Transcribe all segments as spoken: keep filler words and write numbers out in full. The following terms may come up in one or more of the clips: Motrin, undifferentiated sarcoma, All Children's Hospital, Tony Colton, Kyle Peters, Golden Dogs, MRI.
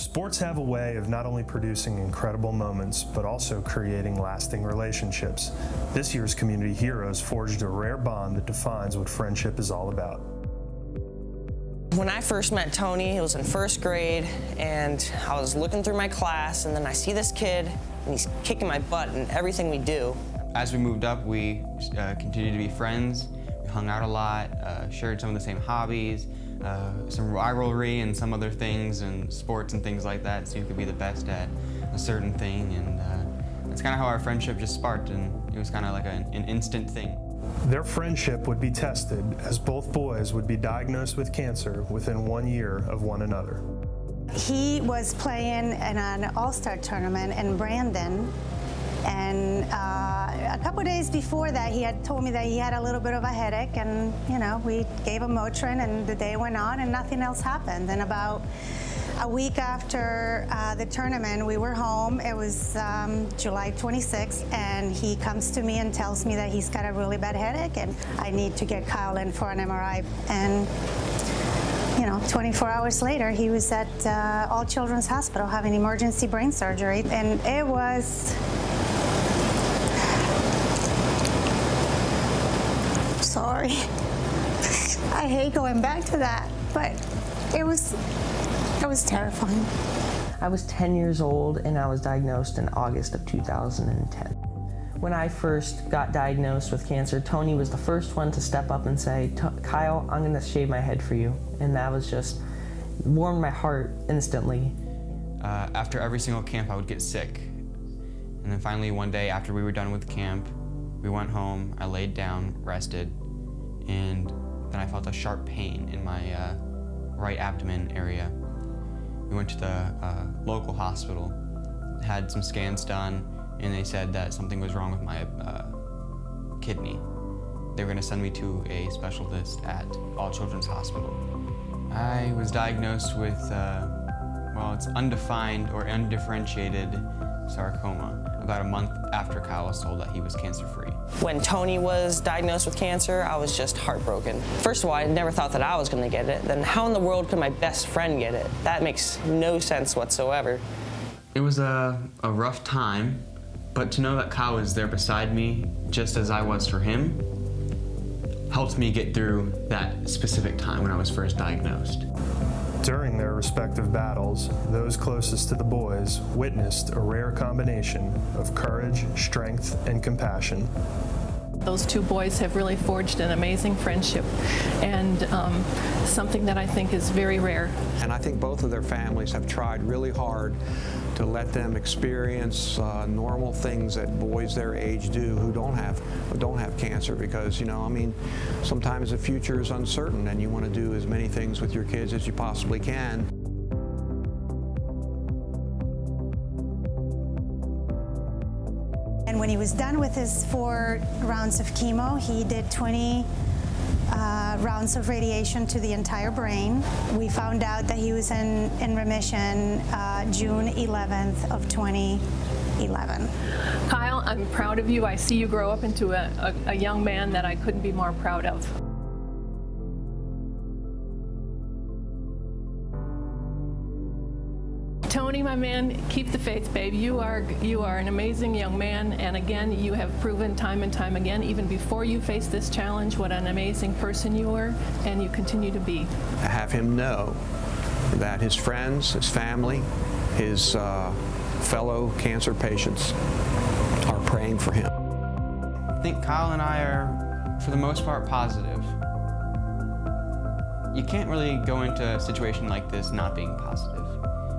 Sports have a way of not only producing incredible moments, but also creating lasting relationships. This year's Community Heroes forged a rare bond that defines what friendship is all about. When I first met Tony, it was in first grade, and I was looking through my class, and then I see this kid, and he's kicking my butt in everything we do. As we moved up, we uh, continued to be friends. We hung out a lot, uh, shared some of the same hobbies, Uh, some rivalry and some other things and sports and things like that, so you could be the best at a certain thing, and uh, that's kind of how our friendship just sparked, and it was kind of like a, an instant thing. Their friendship would be tested as both boys would be diagnosed with cancer within one year of one another. He was playing in an all-star tournament in Brandon, and uh, a couple days before that, he had told me that he had a little bit of a headache, and you know, we gave him Motrin, and the day went on, and nothing else happened. And about a week after uh, the tournament, we were home. It was um, July twenty-sixth, and he comes to me and tells me that he's got a really bad headache, and I need to get Kyle in for an M R I. And you know, twenty-four hours later, he was at uh, All Children's Hospital having emergency brain surgery, and it was sorry. I hate going back to that, but it was, it was terrifying. I was ten years old, and I was diagnosed in August of two thousand ten. When I first got diagnosed with cancer, Tony was the first one to step up and say, Kyle, I'm gonna shave my head for you. And that was just, warmed my heart instantly. Uh, after every single camp, I would get sick. And then finally, one day after we were done with camp, we went home, I laid down, rested, and then I felt a sharp pain in my uh, right abdomen area. We went to the uh, local hospital, had some scans done, and they said that something was wrong with my uh, kidney. They were gonna send me to a specialist at All Children's Hospital. I was diagnosed with, uh, well, it's undefined or undifferentiated sarcoma, about a month after Kyle was told that he was cancer-free. When Tony was diagnosed with cancer, I was just heartbroken. First of all, I never thought that I was gonna get it. Then how in the world could my best friend get it? That makes no sense whatsoever. It was a, a rough time, but to know that Kyle was there beside me, just as I was for him, helped me get through that specific time when I was first diagnosed. During their respective battles, those closest to the boys witnessed a rare combination of courage, strength, and compassion. Those two boys have really forged an amazing friendship, and um, something that I think is very rare. And I think both of their families have tried really hard to let them experience uh, normal things that boys their age do who don't have who don't have cancer, because, you know, I mean, sometimes the future is uncertain, and you want to do as many things with your kids as you possibly can. And when he was done with his four rounds of chemo, he did twenty uh, rounds of radiation to the entire brain. We found out that he was in, in remission uh, June eleventh of twenty eleven. Kyle, I'm proud of you. I see you grow up into a, a, a young man that I couldn't be more proud of. Tony, my man, keep the faith, babe. You are, you are an amazing young man, and again, you have proven time and time again, even before you faced this challenge, what an amazing person you were, and you continue to be. Have him know that his friends, his family, his uh, fellow cancer patients are praying for him. I think Kyle and I are, for the most part, positive. You can't really go into a situation like this not being positive.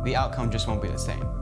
The outcome just won't be the same.